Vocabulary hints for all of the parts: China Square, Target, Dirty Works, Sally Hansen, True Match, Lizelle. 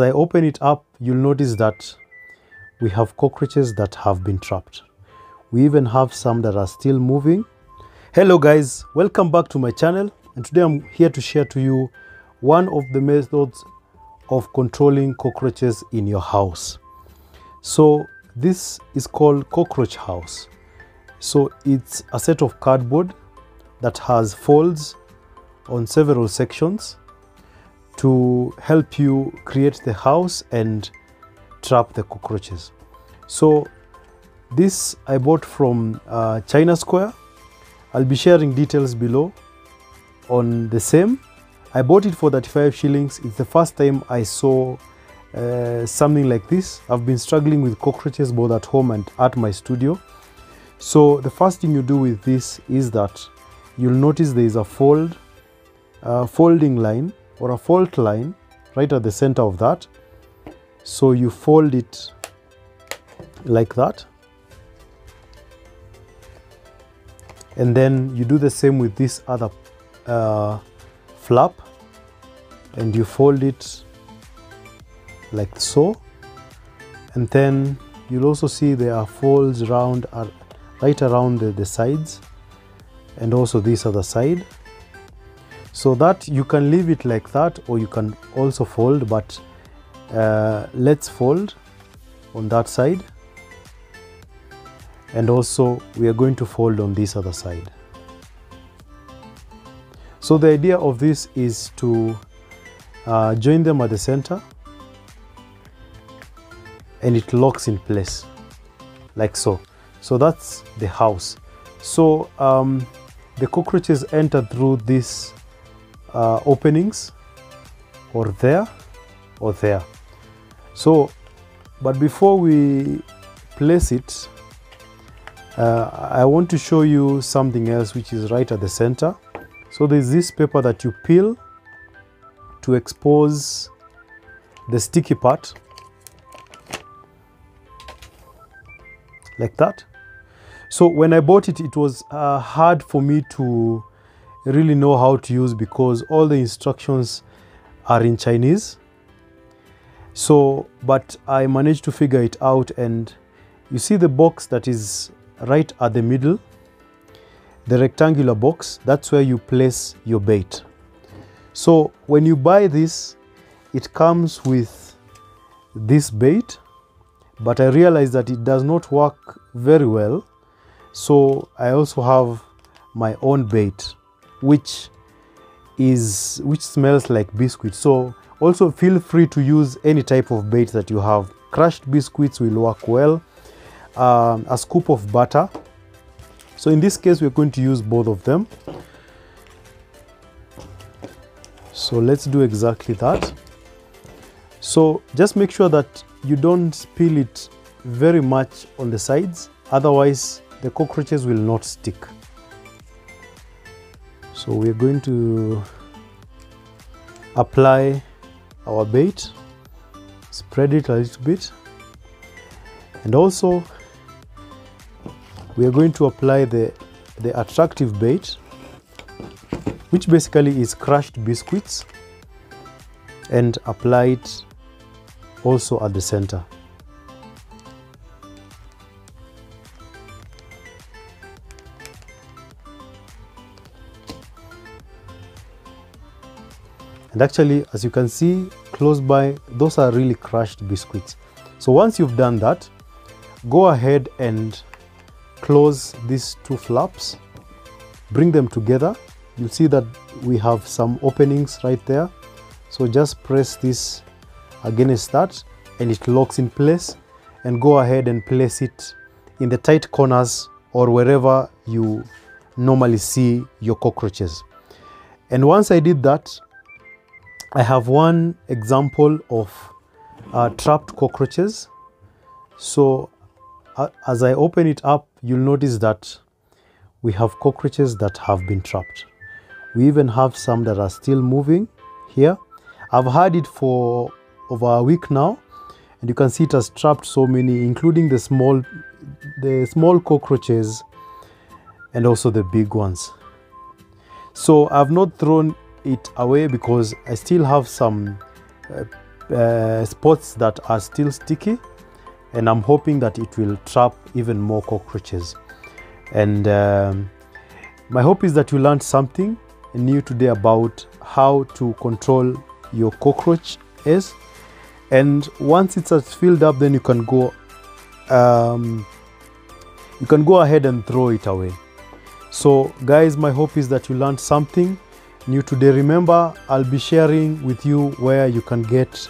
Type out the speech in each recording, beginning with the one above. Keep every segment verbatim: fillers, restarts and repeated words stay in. As I open it up, you'll notice that we have cockroaches that have been trapped. We even have some that are still moving. Hello guys, welcome back to my channel, and today I'm here to share to you one of the methods of controlling cockroaches in your house. So this is called cockroach house. So it's a set of cardboard that has folds on several sections to help you create the house and trap the cockroaches. So this I bought from uh, China Square. I'll be sharing details below on the same. I bought it for thirty-five shillings. It's the first time I saw uh, something like this. I've been struggling with cockroaches both at home and at my studio. So the first thing you do with this is that you'll notice there is a fold, uh, folding line or a fault line right at the center of that. So you fold it like that. And then you do the same with this other uh, flap, and you fold it like so. And then you'll also see there are folds round, uh, right around the, the sides, and also this other side. So that you can leave it like that, or you can also fold, but uh, let's fold on that side. And also we are going to fold on this other side. So the idea of this is to uh, join them at the center, and it locks in place like so. So that's the house. So um, the cockroaches enter through these uh, openings, or there or there. So but before we place it, Uh, I want to show you something else which is right at the center. So there's this paper that you peel to expose the sticky part like that. So when I bought it, it was uh, hard for me to really know how to use, because all the instructions are in Chinese. So but I managed to figure it out, and you see the box that is right at the middle, the rectangular box, that's where you place your bait. So when you buy this, it comes with this bait, but I realized that it does not work very well. So I also have my own bait, which is which smells like biscuit. So also feel free to use any type of bait that you have. Crushed biscuits will work well. Um, a scoop of butter. So in this case, we're going to use both of them. So let's do exactly that. So just make sure that you don't spill it very much on the sides, otherwise the cockroaches will not stick. So we're going to apply our bait, spread it a little bit, and also we are going to apply the, the attractive bait, which basically is crushed biscuits, and apply it also at the center. And actually, as you can see close by, those are really crushed biscuits. So once you've done that, go ahead and close these two flaps, bring them together. You'll see that we have some openings right there. So just press this against that, and it locks in place, and go ahead and place it in the tight corners or wherever you normally see your cockroaches. And once I did that, I have one example of uh, trapped cockroaches. So as I open it up, you'll notice that we have cockroaches that have been trapped. We even have some that are still moving here. I've had it for over a week now, and you can see it has trapped so many, including the small, the small cockroaches, and also the big ones. So I've not thrown it away, because I still have some uh, uh, spots that are still sticky, and I'm hoping that it will trap even more cockroaches. And um, my hope is that you learned something new today about how to control your cockroaches. And once it's filled up, then you can go um, you can go ahead and throw it away. So guys, my hope is that you learned something new today. Remember, I'll be sharing with you where you can get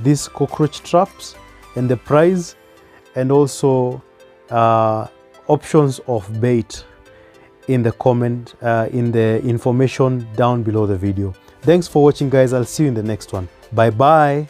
these cockroach traps and the price, and also uh, options of bait in the comment, uh, in the information down below the video. Thanks for watching, guys. I'll see you in the next one. Bye bye.